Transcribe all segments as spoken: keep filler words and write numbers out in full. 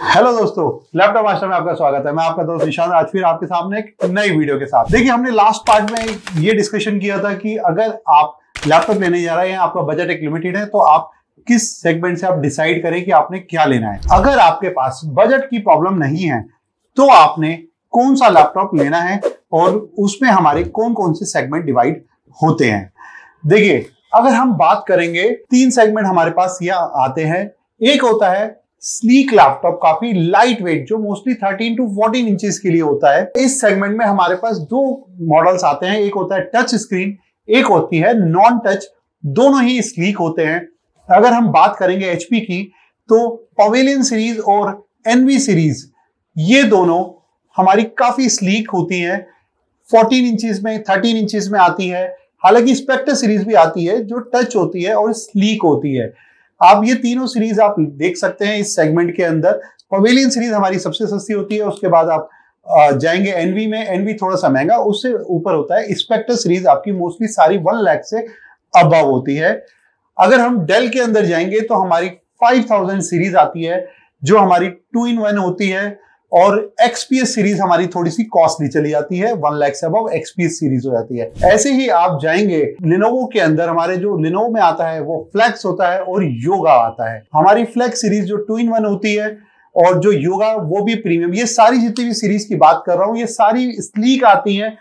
Hello दोस्तों, laptop master में आपका स्वागत है। मैं आपका दोस्त निशांत, आज फिर आपके सामने एक नई वीडियो के साथ। देखिए, हमने लास्ट पार्ट में ये डिस्कशन किया था कि अगर आप लैपटॉप लेने जा रहे हैं, आपका बजट एक लिमिटेड है, तो आप किस सेगमेंट से आप डिसाइड करें कि आपने क्या लेना है। अगर आपके पास बजट की प्रॉब्लम नहीं है तो आपने कौन सा लैपटॉप लेना है और उसमें हमारे कौन कौन से सेगमेंट डिवाइड होते हैं। देखिए, अगर हम बात करेंगे, तीन सेगमेंट हमारे पास यह आते हैं। एक होता है स्लीक लैपटॉप, काफी लाइट वेट, जो mostly thirteen to fourteen inches के लिए होता है। इस सेगमेंट में हमारे पास दो मॉडल्स आते हैं, एक होता है टच स्क्रीन, एक होती है नॉन टच। दोनों ही स्लीक होते हैं। अगर हम बात करेंगे एचपी की, तो पवेलियन सीरीज और एनवी सीरीज, ये दोनों हमारी काफी स्लीक होती हैं। फोर्टीन इंचेस में, थर्टीन इंचेस में आती है। हालांकि स्पेक्टर सीरीज भी आती है जो टच होती है और स्लीक होती है। आप ये तीनों सीरीज आप देख सकते हैं इस सेगमेंट के अंदर। पवेलियन सीरीज हमारी सबसे सस्ती होती है, उसके बाद आप जाएंगे एनवी में, एनवी थोड़ा सा महंगा, उससे ऊपर होता है। स्पेक्टर सीरीज आपकी मोस्टली सारी वन लाख से अबव होती है। अगर हम डेल के अंदर जाएंगे तो हमारी फाइव थाउजेंड सीरीज आती है, जो हमारी टू इन वन होती है। और एक्सपीएस सीरीज हमारी थोड़ी सी कॉस्टली चली जाती है, वन लाख से अबव एक्सपीएस सीरीज हो जाती है। ऐसे ही आप जाएंगे लिनोवो के अंदर, हमारे जो लिनोवो में आता है वो फ्लेक्स होता है और योगा आता है। हमारी फ्लेक्स सीरीज जो टू इन वन होती है और जो योगा, वो भी प्रीमियम। ये सारी जितनी भी सीरीज की बात कर रहा हूँ, ये सारी स्लीक आती है,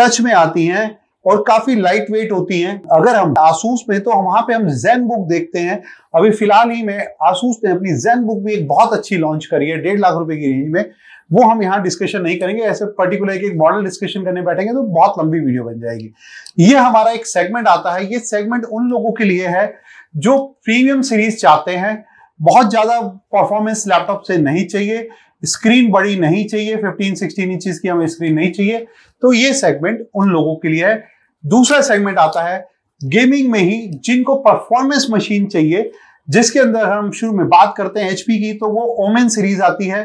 टच में आती है और काफी लाइट वेट होती हैं। अगर हम आसूस में, तो वहां पे हम ज़ेनबुक देखते हैं। अभी फिलहाल ही में आसूस ने अपनी ज़ेनबुक भी एक बहुत अच्छी लॉन्च करी है, डेढ़ लाख रुपए की रेंज में। वो हम यहाँ डिस्कशन नहीं करेंगे, ऐसे पर्टिकुलर एक एक मॉडल डिस्कशन करने बैठेंगे तो बहुत लंबी वीडियो बन जाएगी। ये हमारा एक सेगमेंट आता है। ये सेगमेंट उन लोगों के लिए है जो प्रीमियम सीरीज चाहते हैं। बहुत ज्यादा परफॉर्मेंस लैपटॉप से नहीं चाहिए, स्क्रीन बड़ी नहीं चाहिए, फिफ्टीन सिक्सटीन इंचेस की हमें स्क्रीन नहीं चाहिए, तो ये सेगमेंट उन लोगों के लिए है। दूसरा सेगमेंट आता है गेमिंग में ही, जिनको परफॉर्मेंस मशीन चाहिए, जिसके अंदर हम शुरू में बात करते हैं एचपी की, तो वो ओमेन सीरीज आती है।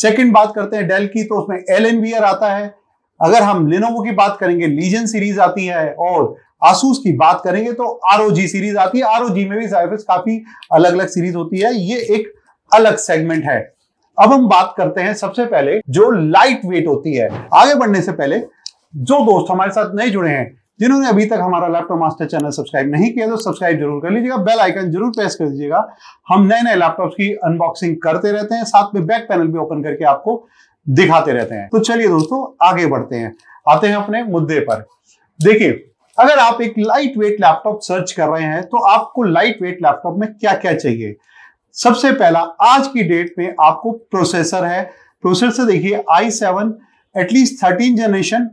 सेकंड बात करते हैं डेल की, तो उसमें एलएनवीआर आता है। अगर हम लेनोवो की बात करेंगे, लीजन सीरीज आती है। और आसूस की बात करेंगे तो आरओजी सीरीज आती है। आरओजी में भी काफी अलग अलग सीरीज होती है, ये एक अलग सेगमेंट है। अब हम बात करते हैं सबसे पहले जो लाइट वेट होती है। आगे बढ़ने से पहले, जो दोस्त हमारे साथ नए जुड़े हैं, जिन्होंने अभी तक हमारा लैपटॉप मास्टर चैनल सब्सक्राइब नहीं किया, तो सब्सक्राइब जरूर कर लीजिएगा, बेल आइकन जरूर प्रेस कर दीजिएगा। हम नए नए लैपटॉप्स की अनबॉक्सिंग करते रहते हैं, साथ में बैक पैनल भी ओपन करके आपको दिखाते रहते हैं। तो चलिए दोस्तों, आगे बढ़ते हैं, आते हैं अपने मुद्दे पर। देखिए, अगर आप एक लाइट वेट लैपटॉप सर्च कर रहे हैं, तो आपको लाइट वेट लैपटॉप में क्या क्या चाहिए। सबसे पहला, आज की डेट में आपको प्रोसेसर है। प्रोसेसर देखिए, I seven at least thirteen generation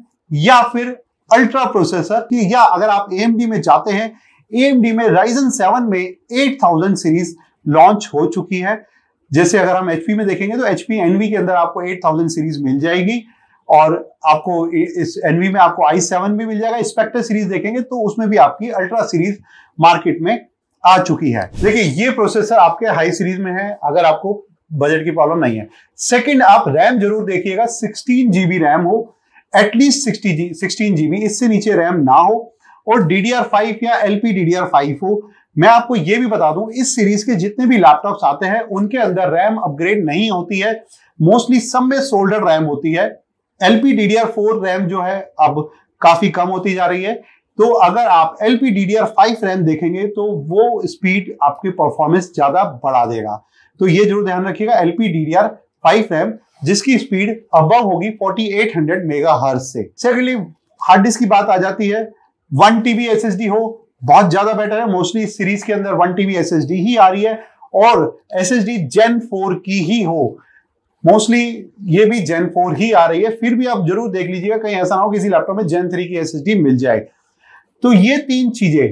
या फिर अल्ट्रा प्रोसेसर, या अगर आप एएमडी में जाते हैं, एएमडी में राइजन सेवन में एट थाउजेंड सीरीज लॉन्च हो चुकी है। जैसे अगर हम एचपी में देखेंगे तो एचपी एनवी के अंदर आपको एट थाउजेंड सीरीज मिल जाएगी, और आपको इस एनवी में आपको आई सेवन भी मिल जाएगा। स्पेक्टर सीरीज देखेंगे तो उसमें भी आपकी अल्ट्रा सीरीज मार्केट में आ चुकी है। देखिए, ये प्रोसेसर आपके हाई सीरीज में है, अगर आपको बजट की प्रॉब्लम नहीं है। सेकेंड, आप रैम जरूर देखिएगा, सिक्सटीन जीबी रैम हो, at least sixteen G sixteen GB, इससे नीचे रैम ना हो, और डी डी आर फाइव या LP D D R five हो। मैं आपको ये भी बता दूं, इस सीरीज के जितने भी लैपटॉप्स आते हैं, उनके अंदर रैम अपग्रेड नहीं होती है, मोस्टली सब में सोल्डर रैम होती है। LP D D R four RAM जो है अब काफी कम होती जा रही है, तो अगर आप LP D D R five RAM देखेंगे तो वो स्पीड आपकी परफॉर्मेंस ज्यादा बढ़ा देगा। तो ये जरूर ध्यान रखिएगा, LP D D R five RAM, जिसकी स्पीड अबव होगी फोर्टी एट हंड्रेड मेगाहर्ट्ज से। सेकेंडली, हार्ड डिस्क की बात आ जाती है। वन टीबी एसएसडी हो, बहुत ज्यादा बेटर है। मोस्टली इस सीरीज के अंदर वन टीबी एसएसडी ही आ रही है, और एसएसडी जेन फोर की ही हो, मोस्टली ये भी जेन फोर ही आ रही है। फिर भी आप जरूर देख लीजिएगा, कहीं ऐसा ना हो किसी लैपटॉप में जेन थ्री की एसएसडी मिल जाए। तो ये तीन चीजें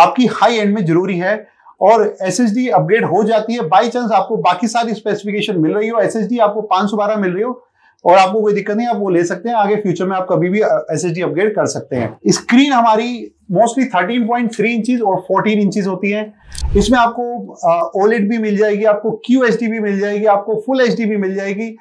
आपकी हाई एंड में जरूरी है, और एसएसडी अपग्रेड हो जाती है। बाई चांस आपको बाकी सारी स्पेसिफिकेशन मिल रही हो, एसएसडी आपको पाँच सौ बारह मिल रही हो, और आपको कोई दिक्कत नहीं, आप वो ले सकते हैं। आगे फ्यूचर में आप कभी भी एसएसडी अपग्रेड कर सकते हैं। स्क्रीन हमारी mostly thirteen point three inches और फोर्टीन इंचेस होती है। इसमें आपको ओलेड भी मिल जाएगी, आपको क्यू एच डी भी मिल जाएगी, आपको फुल एच डी भी मिल जाएगी।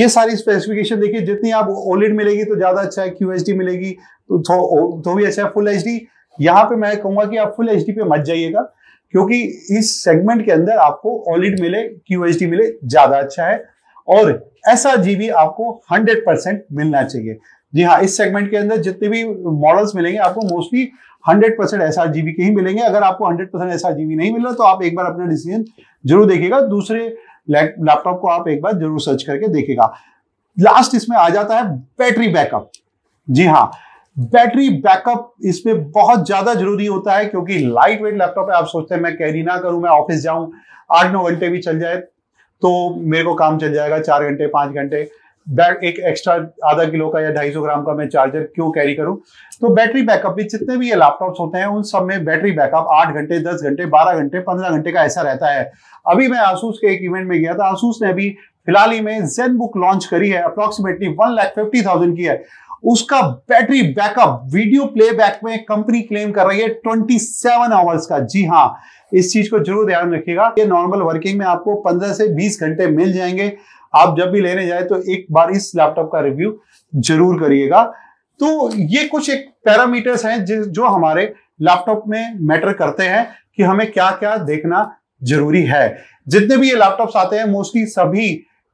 ये सारी स्पेसिफिकेशन देखिए, जितनी आप ओलेड मिलेगी तो ज्यादा अच्छा है, क्यू एच डी मिलेगी तो भी अच्छा है। फुल एच डी, यहाँ पे मैं कहूंगा कि आप फुल एच डी पे मत जाइएगा, क्योंकि इस सेगमेंट के अंदर आपको ओलेड मिले, क्यू एच डी मिले, ज्यादा अच्छा है। और ऐसा जीबी आपको हंड्रेड परसेंट मिलना चाहिए। जी हाँ, इस सेगमेंट के अंदर जितने भी मॉडल्स मिलेंगे आपको मोस्टली हंड्रेड परसेंट एसआरजीबी के ही मिलेंगे। अगर आपको हंड्रेड परसेंट एसआरजीबी नहीं मिल रहा तो आप एक बार अपना डिसीजन जरूर देखिएगा, दूसरे लैपटॉप को आप एक बार जरूर सर्च करके देखिएगा। लास्ट इसमें आ जाता है बैटरी बैकअप। जी हाँ, बैटरी बैकअप इसमें बहुत ज्यादा जरूरी होता है क्योंकि लाइट वेट लैपटॉप है। आप सोचते हैं मैं कैरी ना करूं, मैं ऑफिस जाऊं, आठ नौ घंटे भी चल जाए तो मेरे को काम चल जाएगा, चार घंटे पांच घंटे। एक एक्स्ट्रा आधा किलो का या ढाई सौ ग्राम का मैं चार्जर क्यों कैरी करूं। तो बैटरी बैकअप भी, जितने भी ये लैपटॉप्स होते हैं उन सब में बैटरी बैकअप आठ घंटे दस घंटे बारह घंटे पंद्रह घंटे का ऐसा रहता है। अभी मैं आसूस के एक इवेंट में गया था, आसूस ने अभी फिलहाल ही में जेनबुक लॉन्च करी है, approximately one lakh fifty thousand की है। उसका बैटरी बैकअप वीडियो प्लेबैक में कंपनी क्लेम कर रही है सत्ताईस आवर्स का। जी हाँ, इस चीज को जरूर ध्यान रखिएगा। ये नॉर्मल वर्किंग में आपको पंद्रह से बीस घंटे मिल जाएंगे। आप जब भी लेने जाए तो एक बार इस लैपटॉप का रिव्यू जरूर करिएगा। तो ये कुछ एक पैरामीटर्स हैं जो हमारे लैपटॉप में मैटर करते हैं कि हमें क्या क्या देखना जरूरी है। जितने भी ये लैपटॉप्स आते हैं मोस्टली सभी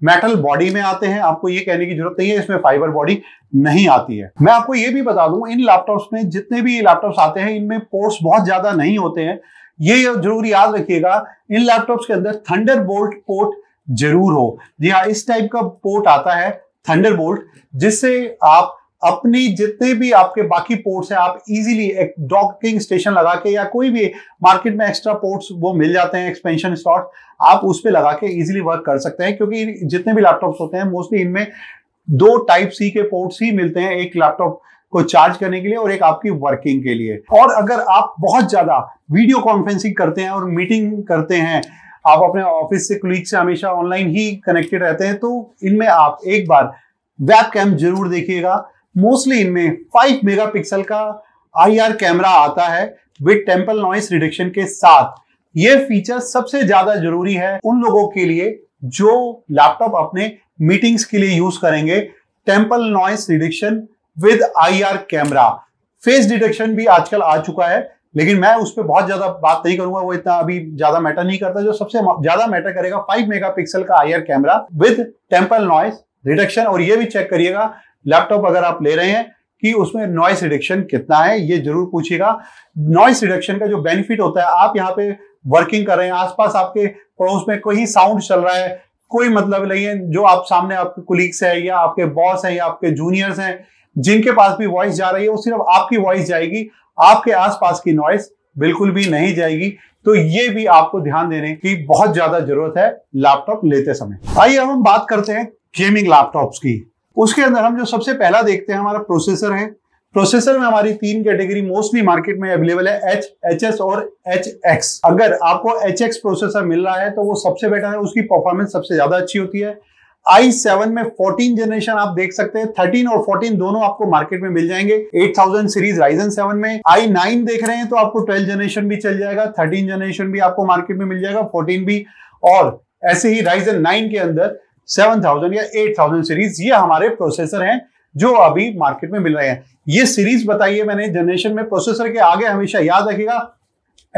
मेटल बॉडी में आते हैं, आपको ये कहने की जरूरत नहीं है इसमें फाइबर बॉडी नहीं आती है। मैं आपको ये भी बता दूं, इन लैपटॉप्स में जितने भी लैपटॉप्स आते हैं इनमें पोर्ट्स बहुत ज्यादा नहीं होते हैं, ये जरूर याद रखिएगा। इन लैपटॉप्स के अंदर थंडरबोल्ट पोर्ट जरूर हो। जी हाँ, इस टाइप का पोर्ट आता है थंडरबोल्ट, जिससे आप अपनी जितने भी आपके बाकी पोर्ट्स हैं आप इजीली एक डॉकिंग स्टेशन लगा के या कोई भी मार्केट में एक्स्ट्रा पोर्ट्स वो मिल जाते हैं, एक्सपेंशन स्लॉट, आप उस पे लगा के इजीली वर्क कर सकते हैं। क्योंकि जितने भी लैपटॉप्स होते हैं मोस्टली इनमें दो टाइप सी के पोर्ट्स ही मिलते हैं, एक लैपटॉप को चार्ज करने के लिए और एक आपकी वर्किंग के लिए। और अगर आप बहुत ज्यादा वीडियो कॉन्फ्रेंसिंग करते हैं और मीटिंग करते हैं, आप अपने ऑफिस से कलीग से हमेशा ऑनलाइन ही कनेक्टेड रहते हैं, तो इनमें आप एक बार वेब कैम जरूर देखिएगा। मोस्टली इनमें पाँच मेगापिक्सल का आईआर कैमरा आता है विद टेम्पल नॉइस रिडक्शन के साथ। ये फीचर सबसे ज्यादा जरूरी है उन लोगों के लिए जो लैपटॉप अपने मीटिंग्स के लिए यूज करेंगे। Temple noise reduction with IR camera, face detection भी आजकल आ चुका है, लेकिन मैं उस पर बहुत ज्यादा बात नहीं करूंगा, वो इतना अभी ज्यादा मैटर नहीं करता। जो सबसे ज्यादा मैटर करेगा पाँच मेगापिक्सल का IR camera with temple noise reduction. और ये भी चेक करिएगा लैपटॉप अगर आप ले रहे हैं कि उसमें नॉइस रिडक्शन कितना है, ये जरूर पूछिएगा। नॉइस रिडक्शन का जो बेनिफिट होता है, आप यहाँ पे वर्किंग कर रहे हैं, आसपास आपके पड़ोस में कोई साउंड चल रहा है, कोई मतलब नहीं है, जो आप सामने आपके कुलीग्स हैं या आपके बॉस हैं या आपके जूनियर्स हैं जिनके पास भी वॉइस जा रही है, वो सिर्फ आपकी वॉइस जाएगी, आपके आसपास की नॉइस बिल्कुल भी नहीं जाएगी। तो ये भी आपको ध्यान देने की बहुत ज्यादा जरूरत है लैपटॉप लेते समय। आइए अब हम बात करते हैं गेमिंग लैपटॉप्स की। उसके अंदर हम जो सबसे पहला देखते हैं हमारा प्रोसेसर है। प्रोसेसर में हमारी तीन कैटेगरी मोस्टली मार्केट में अवेलेबल है, एच, एच एस और एच एक्स। अगर आपको एच एक्स प्रोसेसर मिल रहा है तो वो सबसे बेटर है, उसकी परफॉर्मेंस सबसे ज्यादा अच्छी होती है। आई सेवन में चौदह जनरेशन आप देख सकते हैं, थर्टीन और फोर्टीन दोनों आपको मार्केट में मिल जाएंगे। Eight thousand series Ryzen seven में। आई नाइन देख रहे हैं तो आपको ट्वेल्व जनरेशन भी चल जाएगा, थर्टीन जनरेशन भी आपको मार्केट में मिल जाएगा, फोर्टीन भी। और ऐसे ही राइजन नाइन के अंदर सेवन थाउजेंड या एट थाउजेंड सीरीज ये हमारे प्रोसेसर हैं जो अभी मार्केट में मिल रहे हैं। ये सीरीज बताइए मैंने जनरेशन में, प्रोसेसर के आगे हमेशा याद रखिएगा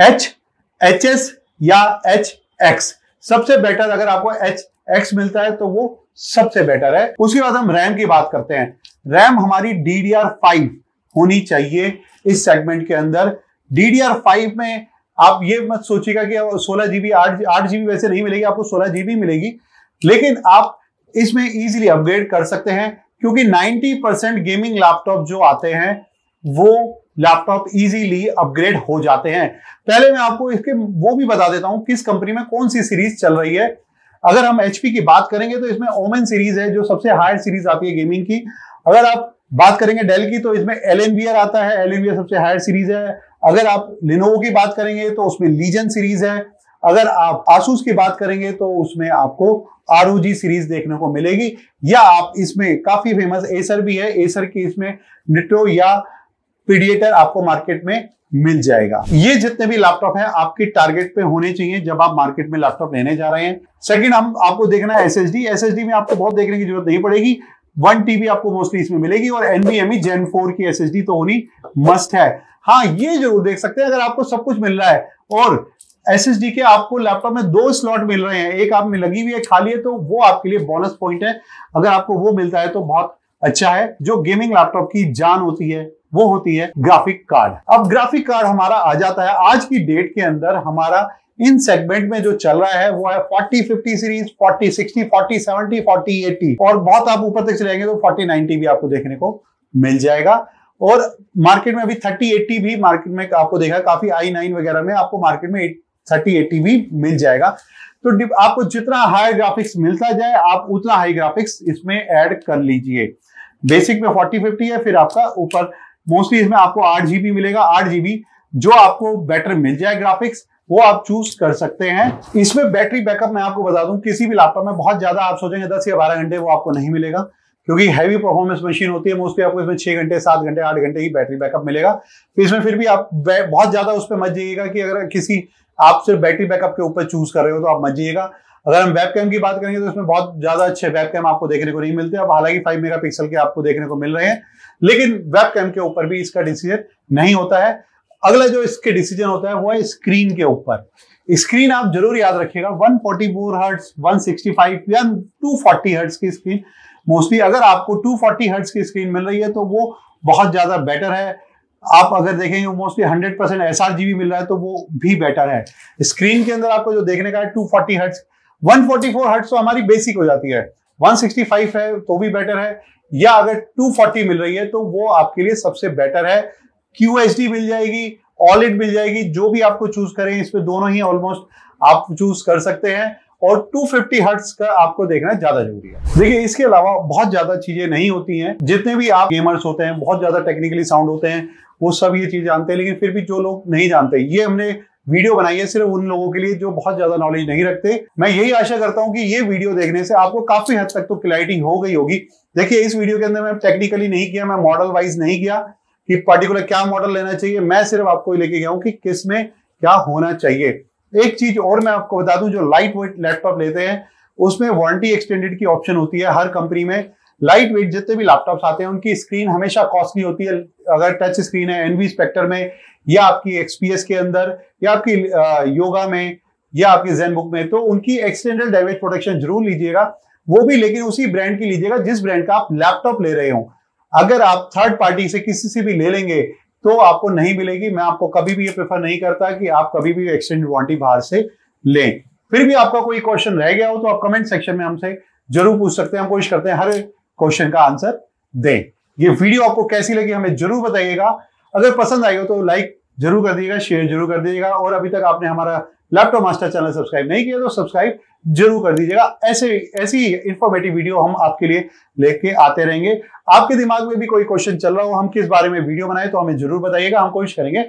एच, एच एस या एच एक्स। सबसे बेटर अगर आपको एच एक्स मिलता है तो वो सबसे बेटर है। उसके बाद हम रैम की बात करते हैं। रैम हमारी डी डी आर फाइव होनी चाहिए इस सेगमेंट के अंदर। डी डी आर फाइव में आप ये मत सोचिएगा कि सोलह जीबी, आठ जीबी वैसे नहीं मिलेगी आपको, सोलह जीबी मिलेगी, लेकिन आप इसमें इजीली अपग्रेड कर सकते हैं क्योंकि नब्बे परसेंट गेमिंग लैपटॉप जो आते हैं वो लैपटॉप इजीली अपग्रेड हो जाते हैं। पहले मैं आपको इसके वो भी बता देता हूं किस कंपनी में कौन सी सीरीज चल रही है। अगर हम एचपी की बात करेंगे तो इसमें ओमेन सीरीज है जो सबसे हायर सीरीज आती है गेमिंग की। अगर आप बात करेंगे डेल की तो इसमें एलएनवीयर आता है, एलएनवीयर सबसे हायर सीरीज है। अगर आप लिनोवो की बात करेंगे तो उसमें लीजन सीरीज है। अगर आप आसूस की बात करेंगे तो उसमें आपको आरओजी सीरीज देखने को मिलेगी, या आप इसमें काफी फेमस एसर भी है, एसर की इसमें निट्रो या पीडिएटर आपको मार्केट में मिल जाएगा। ये जितने भी लैपटॉप हैं आपके टारगेट पे होने चाहिए जब आप मार्केट में लैपटॉप लेने जा रहे हैं। सेकंड हम आपको देखना है एसएसडी। एसएसडी में आपको बहुत देखने की जरूरत नहीं पड़ेगी, वन टीबी आपको मोस्टली इसमें मिलेगी। और एनवीएमई जेन फोर की एसएसडी तो होनी मस्ट है। हाँ, ये जरूर देख सकते हैं अगर आपको सब कुछ मिल रहा है और एसएसडी के आपको लैपटॉप में दो स्लॉट मिल रहे हैं, एक आप में लगी हुई है खाली है, तो वो आपके लिए बोनस पॉइंट है। अगर आपको वो मिलता है तो बहुत अच्छा है। जो गेमिंग लैपटॉप की जान होती है वो होती है ग्राफिक कार्ड। अब ग्राफिक कार्ड हमारा आ जाता है आज की डेट के अंदर, हमारा इन सेगमेंट में जो चल रहा है वो है forty fifty series, forty sixty, forty seventy, forty eighty और बहुत आप ऊपर तक चले जाएंगे तो फोर्टी नाइंटी भी आपको देखने को मिल जाएगा। और मार्केट में अभी थर्टी एटी भी मार्केट में आपको देखा काफी, आई नाइन वगैरह में आपको मार्केट में थर्टी एटी भी मिल जाएगा। तो आपको जितना हाई ग्राफिक्स मिलता जाए आप उतना हाई ग्राफिक्स इसमें ऐड कर लीजिए। बेसिक में फोर्टी फिफ्टी है, फिर आपका ऊपर मोस्टली इसमें आपको आठ जीबी मिलेगा। आठ जीबी जो आपको बेटर मिल जाए ग्राफिक्स वो आप चूज कर सकते हैं। इसमें बैटरी बैकअप मैं आपको बता दूं किसी भी लैपटॉप में बहुत ज्यादा आप सोचेंगे दस या बारह घंटे वो आपको नहीं मिलेगा, क्योंकि हैवी परफॉर्मेंस मशीन होती है। मोस्टली आपको इसमें छह घंटे सात घंटे आठ घंटे ही बैटरी बैकअप मिलेगा। तो इसमें फिर भी आप बहुत ज्यादा उस पर मत जाइएगा कि अगर किसी आप सिर्फ बैटरी बैकअप के ऊपर चूज कर रहे हो तो आप मत जाइएगा। अगर हम वेबकैम की बात करेंगे तो इसमें बहुत ज्यादा अच्छे वेबकैम आपको देखने को नहीं मिलते। अब हालांकि फाइव मेगापिक्सल के आपको देखने को मिल रहे हैं, लेकिन वेबकैम के ऊपर भी इसका डिसीजन नहीं होता है। अगला जो इसके डिसीजन होता है वो है स्क्रीन के ऊपर। स्क्रीन आप जरूर याद रखिएगा one forty four hertz, one sixty five या टू फोर्टी हर्ट्ज की स्क्रीन। मोस्टली अगर आपको टू फोर्टी हर्ट्ज की स्क्रीन मिल रही है तो वो बहुत ज्यादा बेटर है। आप अगर देखेंगे मोस्टली हंड्रेड परसेंट एसआरजीबी मिल रहा है तो वो भी बेटर है। स्क्रीन के अंदर आपको जो देखने का है two forty hertz, one forty four hertz तो हमारी बेसिक हो जाती है, वन सिक्सटी फाइव है तो भी बेटर है, या अगर टू फोर्टी मिल रही है तो वो आपके लिए सबसे बेटर है। क्यू एच डी मिल जाएगी, ऑलिड मिल जाएगी, जो भी आपको चूज करें इसमें दोनों ही ऑलमोस्ट आप चूज कर सकते हैं। और टू फिफ्टी हर्ट्ज का आपको देखना ज्यादा जरूरी है। देखिए इसके अलावा बहुत ज्यादा चीजें नहीं होती हैं। जितने भी आप गेमर्स होते हैं बहुत ज्यादा टेक्निकली साउंड होते हैं, वो सब ये चीज जानते हैं, लेकिन फिर भी जो लोग नहीं जानते, ये हमने वीडियो बनाई है सिर्फ उन लोगों के लिए जो बहुत ज्यादा नॉलेज नहीं रखते। मैं यही आशा करता हूं कि ये वीडियो देखने से आपको काफी हद तक तो क्लैरिटी हो गई होगी। देखिए इस वीडियो के अंदर मैं टेक्निकली नहीं किया, मैं मॉडल वाइज नहीं किया कि पर्टिकुलर क्या मॉडल लेना चाहिए, मैं सिर्फ आपको लेके गया हूं कि किस में क्या होना चाहिए। एक चीज और मैं आपको बता दूं, जो लाइट वेट लैपटॉप लेते हैं उसमें वारंटी एक्सटेंडेड की ऑप्शन होती है हर कंपनी में। लाइट वेट जितने भी लैपटॉप्स आते हैं उनकी स्क्रीन हमेशा कॉस्टली होती है। अगर टच स्क्रीन है एनवी स्पेक्टर में, या आपकी एक्सपीएस के अंदर, या आपकी योगा में, या आपकी जेनबुक में, तो उनकी एक्सटेंडेड डैमेज प्रोटेक्शन जरूर लीजिएगा। वो भी लेकिन उसी ब्रांड की लीजिएगा जिस ब्रांड का आप लैपटॉप ले रहे हो। अगर आप थर्ड पार्टी से किसी से भी ले लेंगे तो आपको नहीं मिलेगी। मैं आपको कभी भी ये प्रेफर नहीं करता कि आप कभी भी एक्सटेंडेड वारंटी बाहर से लें। फिर भी आपका कोई क्वेश्चन रह गया हो तो आप कमेंट सेक्शन में हमसे जरूर पूछ सकते हैं। हम कोशिश करते हैं हर क्वेश्चन का आंसर दें। ये वीडियो आपको कैसी लगी हमें जरूर बताइएगा। अगर पसंद आई हो तो लाइक जरूर कर दीजिएगा, शेयर जरूर कर दीजिएगा, और अभी तक आपने हमारा लैपटॉप मास्टर चैनल सब्सक्राइब नहीं किया तो सब्सक्राइब जरूर कर दीजिएगा। ऐसे ऐसी इंफॉर्मेटिव वीडियो हम आपके लिए लेके आते रहेंगे। आपके दिमाग में भी कोई क्वेश्चन चल रहा हो हम किस बारे में वीडियो बनाए तो हमें जरूर बताइएगा। हम कोशिश करेंगे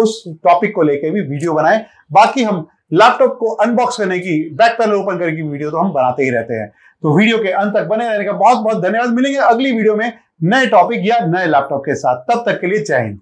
उस टॉपिक को लेके भी वीडियो बनाए। बाकी हम लैपटॉप को अनबॉक्स करने की, बैक पैनल ओपन करने की वीडियो तो हम बनाते ही रहते हैं। तो वीडियो के अंत तक बने रहने का बहुत बहुत धन्यवाद। मिलेंगे अगली वीडियो में नए टॉपिक या नए लैपटॉप के साथ। तब तक के लिए जय हिंद।